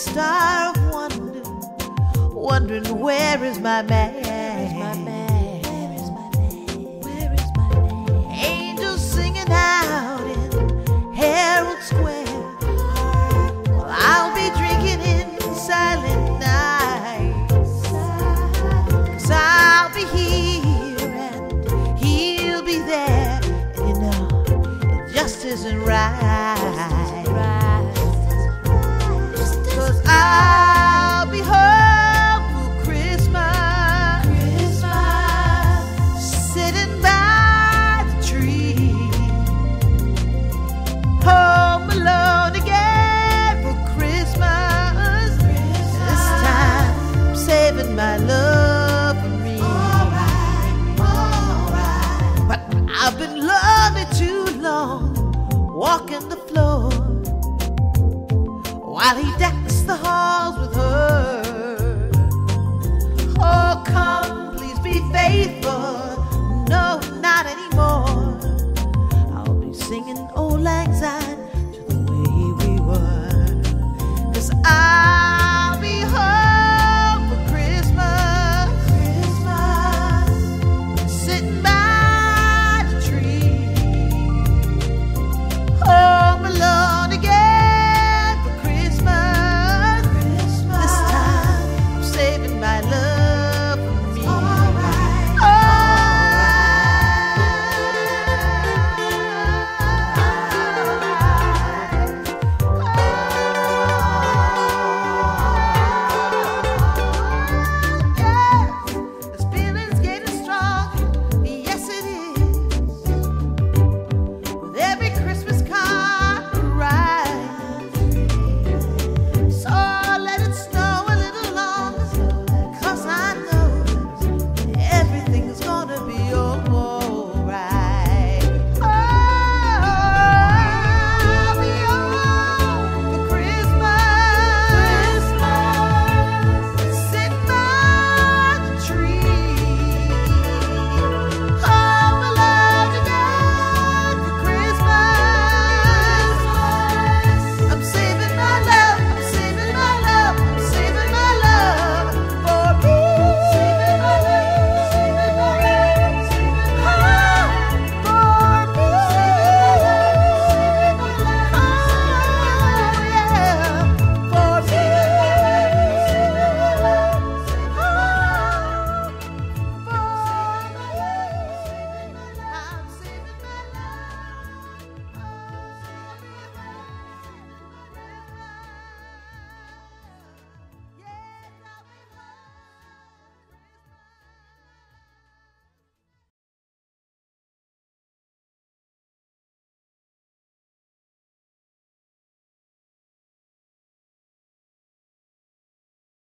star of wonder, wondering where is my man? Where is my man? Where is my man? Where is my man? Angels singing out in Herald Square. Well, I'll be drinking in silent nights, 'cause I'll be here and he'll be there. And you know, it just isn't right. I'll be home for Christmas, sitting by the tree, home alone again for Christmas. This time I'm saving my love for me. All right. But I've been lonely too long, walking the floor while he decks the halls with her. Oh, come, please be faithful. No, not anymore. I'll be singing old lang syne.